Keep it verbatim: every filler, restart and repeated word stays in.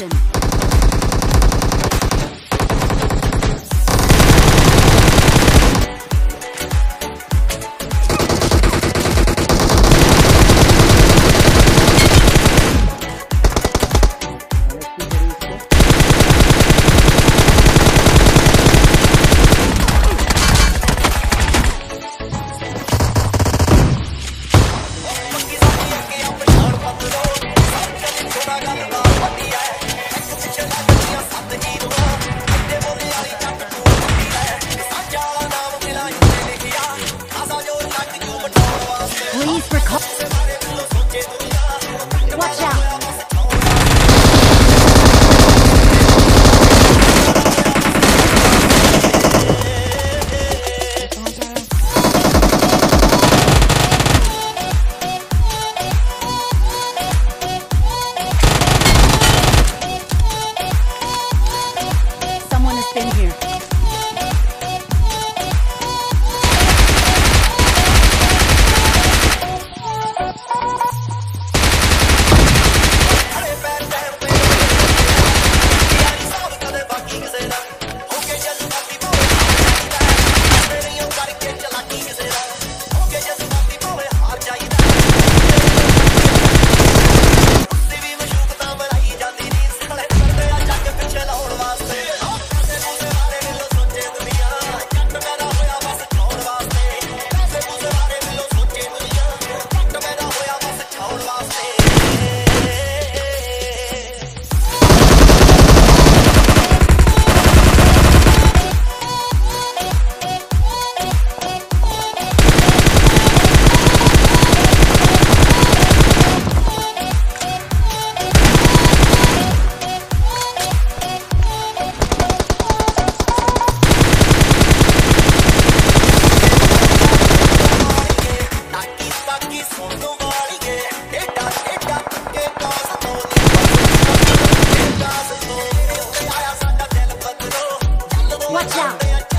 location. Please recall. Watch out. Someone has been here. Watch out!